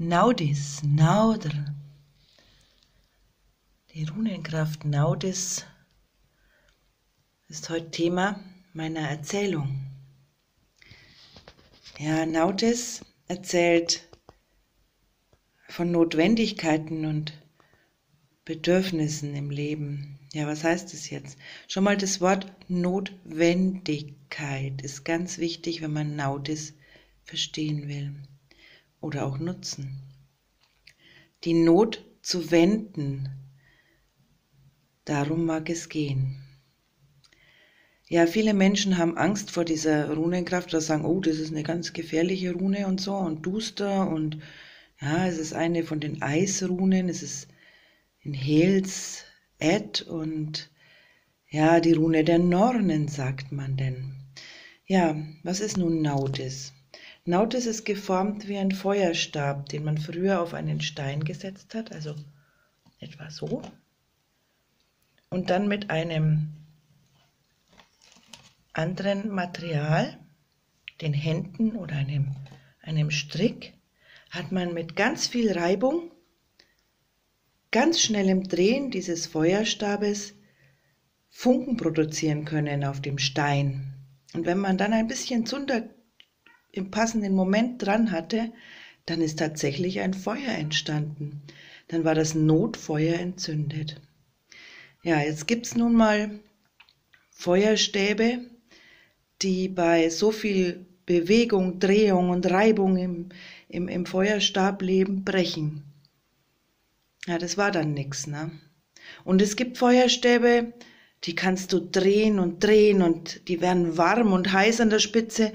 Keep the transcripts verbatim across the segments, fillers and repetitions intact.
Naudhiz, Naudr. Die Runenkraft Naudhiz ist heute Thema meiner Erzählung. Ja, Naudhiz erzählt von Notwendigkeiten und Bedürfnissen im Leben. Ja, was heißt das jetzt? Schon mal das Wort Notwendigkeit ist ganz wichtig, wenn man Naudhiz verstehen will oder auch nutzen. Die Not zu wenden, darum mag es gehen. Ja, viele Menschen haben Angst vor dieser Runenkraft oder sagen, oh, das ist eine ganz gefährliche Rune und so und duster und ja, es ist eine von den Eisrunen, es ist in Heels-Ed und ja, die Rune der Nornen, sagt man denn. Ja, was ist nun Naudhiz? Naudhiz ist geformt wie ein Feuerstab, den man früher auf einen Stein gesetzt hat, also etwa so, und dann mit einem anderen Material, den Händen oder einem, einem Strick, hat man mit ganz viel Reibung, ganz schnellem Drehen dieses Feuerstabes Funken produzieren können auf dem Stein. Und wenn man dann ein bisschen Zunder im passenden Moment dran hatte, dann ist tatsächlich ein Feuer entstanden. Dann war das Notfeuer entzündet. Ja, jetzt gibt es nun mal Feuerstäbe, die bei so viel Bewegung, Drehung und Reibung im, im, im Feuerstab leben, brechen. Ja, das war dann nichts, ne? Und es gibt Feuerstäbe, die kannst du drehen und drehen und die werden warm und heiß an der Spitze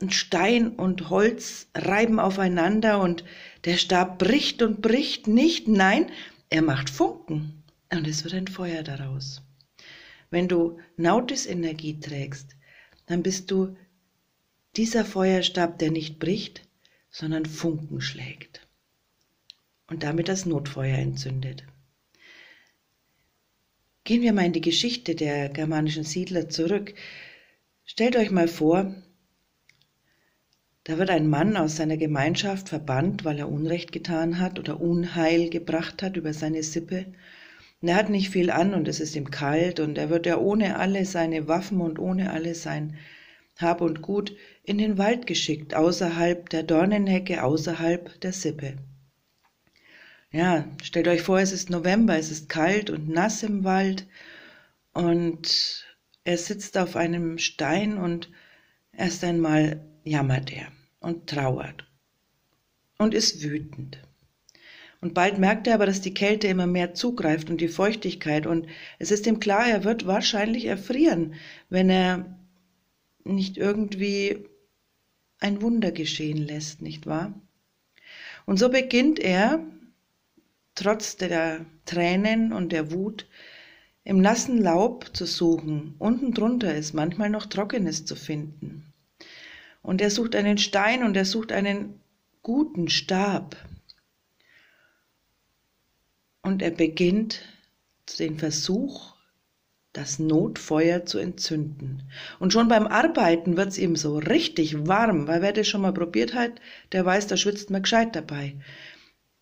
und Stein und Holz reiben aufeinander und der Stab bricht und bricht nicht, nein, er macht Funken und es wird ein Feuer daraus. Wenn du Naudhiz-Energie trägst, dann bist du dieser Feuerstab, der nicht bricht, sondern Funken schlägt und damit das Notfeuer entzündet. Gehen wir mal in die Geschichte der germanischen Siedler zurück. Stellt euch mal vor, da wird ein Mann aus seiner Gemeinschaft verbannt, weil er Unrecht getan hat oder Unheil gebracht hat über seine Sippe. Und er hat nicht viel an und es ist ihm kalt und er wird ja ohne alle seine Waffen und ohne alle sein Hab und Gut in den Wald geschickt, außerhalb der Dornenhecke, außerhalb der Sippe. Ja, stellt euch vor, es ist November, es ist kalt und nass im Wald und er sitzt auf einem Stein und erst einmal jammert er und trauert und ist wütend. Und bald merkt er aber, dass die Kälte immer mehr zugreift und die Feuchtigkeit und es ist ihm klar, er wird wahrscheinlich erfrieren, wenn er nicht irgendwie ein Wunder geschehen lässt, nicht wahr? Und so beginnt er, trotz der Tränen und der Wut, im nassen Laub zu suchen. Unten drunter ist manchmal noch Trockenes zu finden. Und er sucht einen Stein und er sucht einen guten Stab. Und er beginnt den Versuch, das Notfeuer zu entzünden. Und schon beim Arbeiten wird es ihm so richtig warm, weil wer das schon mal probiert hat, der weiß, da schwitzt man gescheit dabei.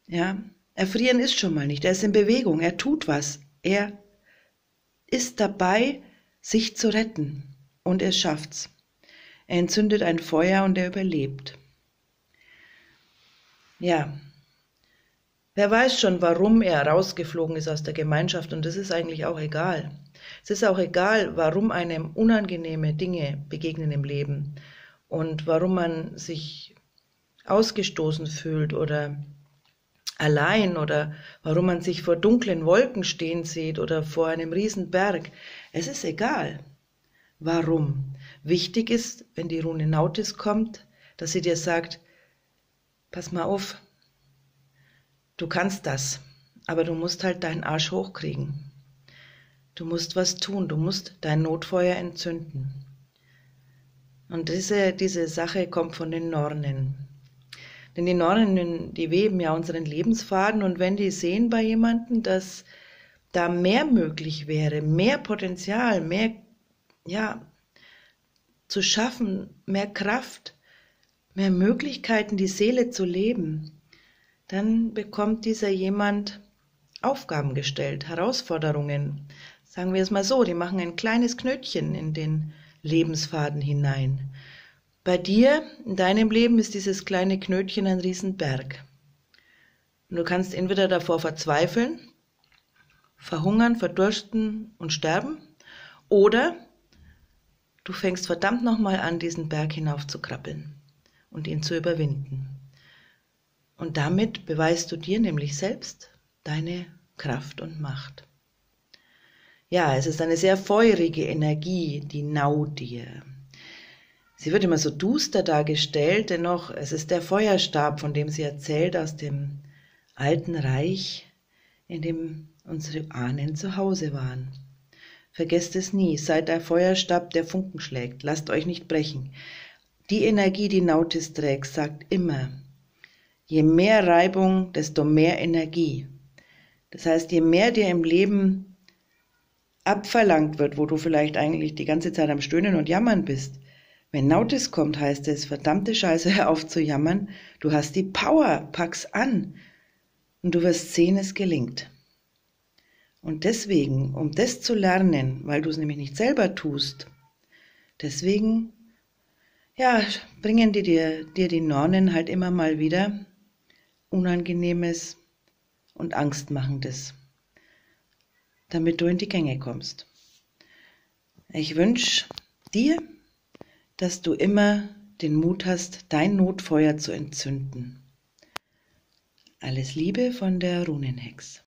Ja, erfrieren ist schon mal nicht, er ist in Bewegung, er tut was, er ist dabei, sich zu retten und er schafft's. Er entzündet ein Feuer und er überlebt. Ja. Wer weiß schon, warum er rausgeflogen ist aus der Gemeinschaft und das ist eigentlich auch egal. Es ist auch egal, warum einem unangenehme Dinge begegnen im Leben und warum man sich ausgestoßen fühlt oder allein oder warum man sich vor dunklen Wolken stehen sieht oder vor einem riesen Berg. Es ist egal, warum. Wichtig ist, wenn die Rune Naudhiz kommt, dass sie dir sagt, pass mal auf, du kannst das, aber du musst halt deinen Arsch hochkriegen. Du musst was tun, du musst dein Notfeuer entzünden. Und diese, diese Sache kommt von den Nornen. Denn die Nornen, die weben ja unseren Lebensfaden und wenn die sehen bei jemandem, dass da mehr möglich wäre, mehr Potenzial, mehr ja, zu schaffen, mehr Kraft, mehr Möglichkeiten, die Seele zu leben, dann bekommt dieser jemand Aufgaben gestellt, Herausforderungen. Sagen wir es mal so, die machen ein kleines Knötchen in den Lebensfaden hinein. Bei dir, in deinem Leben, ist dieses kleine Knötchen ein Riesenberg. Und du kannst entweder davor verzweifeln, verhungern, verdursten und sterben, oder du fängst verdammt nochmal an, diesen Berg hinaufzukrabbeln und ihn zu überwinden. Und damit beweist du dir nämlich selbst deine Kraft und Macht. Ja, es ist eine sehr feurige Energie, die Naudhiz. Sie wird immer so duster dargestellt, dennoch, es ist der Feuerstab, von dem sie erzählt, aus dem alten Reich, in dem unsere Ahnen zu Hause waren. Vergesst es nie, seid ein Feuerstab, der Funken schlägt, lasst euch nicht brechen. Die Energie, die Naudhiz trägt, sagt immer, je mehr Reibung, desto mehr Energie. Das heißt, je mehr dir im Leben abverlangt wird, wo du vielleicht eigentlich die ganze Zeit am Stöhnen und Jammern bist, wenn Naudhiz kommt, heißt es, verdammte Scheiße, hör auf zu jammern, du hast die Power, pack's an und du wirst sehen, es gelingt. Und deswegen, um das zu lernen, weil du es nämlich nicht selber tust, deswegen ja, bringen die dir, dir die Nornen halt immer mal wieder Unangenehmes und Angstmachendes, damit du in die Gänge kommst. Ich wünsche dir, dass du immer den Mut hast, dein Notfeuer zu entzünden. Alles Liebe von der Runenhex.